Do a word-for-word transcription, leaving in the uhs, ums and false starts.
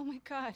Oh my god.